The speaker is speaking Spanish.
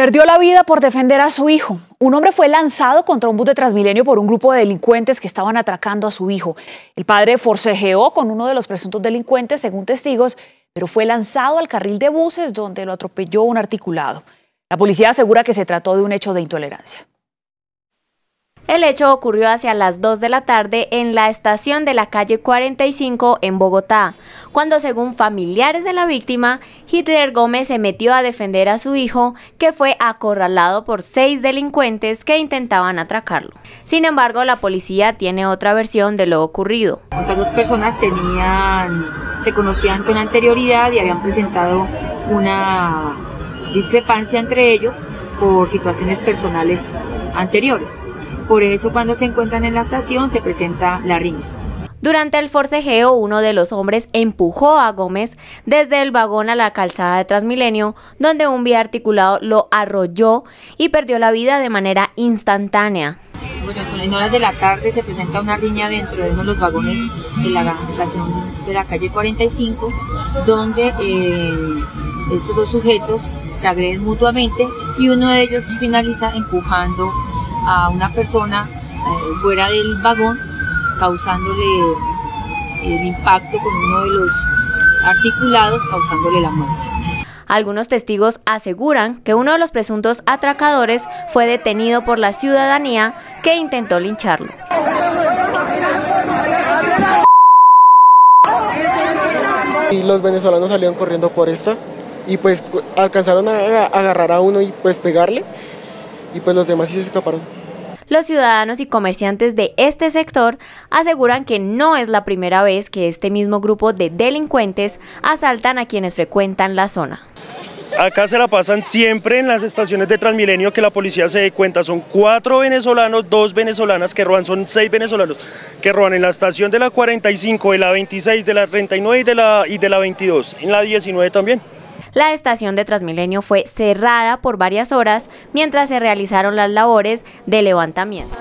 Perdió la vida por defender a su hijo. Un hombre fue lanzado contra un bus de Transmilenio por un grupo de delincuentes que estaban atracando a su hijo. El padre forcejeó con uno de los presuntos delincuentes, según testigos, pero fue lanzado al carril de buses donde lo atropelló un articulado. La policía asegura que se trató de un hecho de intolerancia. El hecho ocurrió hacia las 2 de la tarde en la estación de la calle 45 en Bogotá, cuando según familiares de la víctima, Hitler Gómez se metió a defender a su hijo, que fue acorralado por 6 delincuentes que intentaban atracarlo. Sin embargo, la policía tiene otra versión de lo ocurrido. Estas dos personas se conocían con anterioridad y habían presentado una discrepancia entre ellos por situaciones personales anteriores. Por eso cuando se encuentran en la estación se presenta la riña. Durante el forcejeo, uno de los hombres empujó a Gómez desde el vagón a la calzada de Transmilenio, donde un vía articulado lo arrolló y perdió la vida de manera instantánea. Bueno, en horas de la tarde se presenta una riña dentro de uno de los vagones de la estación de la calle 45, donde estos dos sujetos se agreden mutuamente y uno de ellos finaliza empujando a una persona fuera del vagón, causándole el impacto con uno de los articulados, causándole la muerte. Algunos testigos aseguran que uno de los presuntos atracadores fue detenido por la ciudadanía, que intentó lincharlo. Y los venezolanos salieron corriendo por esta y pues alcanzaron a agarrar a uno y pues pegarle. Y pues los demás sí se escaparon. Los ciudadanos y comerciantes de este sector aseguran que no es la primera vez que este mismo grupo de delincuentes asaltan a quienes frecuentan la zona. Acá se la pasan siempre en las estaciones de Transmilenio, que la policía se dé cuenta. Son 4 venezolanos, 2 venezolanas que roban, son 6 venezolanos que roban en la estación de la 45, de la 26, de la 39 y de la 22, en la 19 también. La estación de Transmilenio fue cerrada por varias horas mientras se realizaron las labores de levantamiento.